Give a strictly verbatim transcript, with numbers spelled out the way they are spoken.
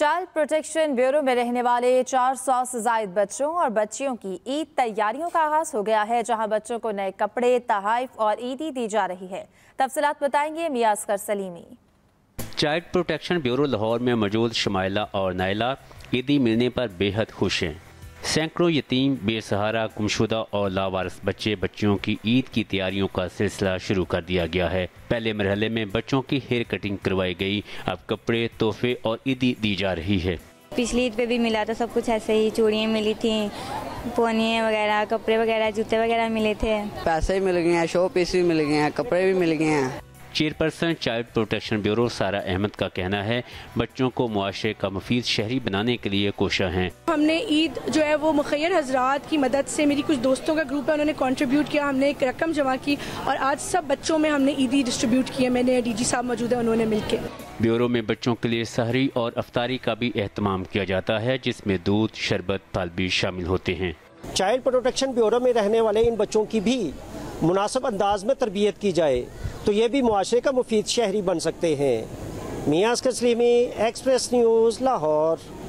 Child protection bureau में रहने वाले चार सौ से ज्यादा बच्चों और बच्चियों की ईद तैयारियों का आगाज हो गया है, जहां बच्चों को नए कपड़े, तोहफे और ईदी दी जा रही है। तफसीलात बताएंगे मियाज कर Salimi. Child protection bureau Lahore में मौजूद शमाइला और नाइला ईदी मिलने पर बेहद खुश हैं। सैकड़ों यतीम, बेसहारा, गुमशुदा और लावारिस बच्चे बच्चियों की ईद की तैयारियों का सिलसिला शुरू कर दिया गया है। पहले मरहले में बच्चों की हेयर कटिंग करवाई गई, अब कपड़े, तोहफे और ईदी दी जा रही है। पिछली ईद पे भी मिला था सब कुछ ऐसे ही, चूड़ियाँ मिली थी, पोनियाँ वगैरह, कपड़े वगैरह, जूते वगैरह मिले थे, पैसे भी मिल गए हैं, शो पीस भी मिल गए हैं, कपड़े भी मिल गए हैं। चेयरपर्सन चाइल्ड प्रोटेक्शन ब्यूरो सारा अहमद का कहना है बच्चों को मुआशरे का मुफीद शहरी बनाने के लिए कोशा हैं। हमने ईद जो है वो मुखैर हजरात की मदद से, मेरी कुछ दोस्तों का ग्रुप है, उन्होंने कंट्रीब्यूट किया, हमने एक रकम जमा की और आज सब बच्चों में हमने ईदी डिस्ट्रीब्यूट की है। मैंने डी जी साहब मौजूद है, उन्होंने मिलके। ब्यूरो में बच्चों के लिए सहरी और अफ्तारी का भी एहतमाम किया जाता है, जिसमें दूध, शरबत, फल भी शामिल होते हैं। चाइल्ड प्रोटेक्शन ब्यूरो में रहने वाले इन बच्चों की भी मुनासिब अंदाज में तरबियत की जाए तो ये भी मुआशरे का मुफीद शहरी बन सकते हैं। Mian Asghar Salimi, express news, Lahore.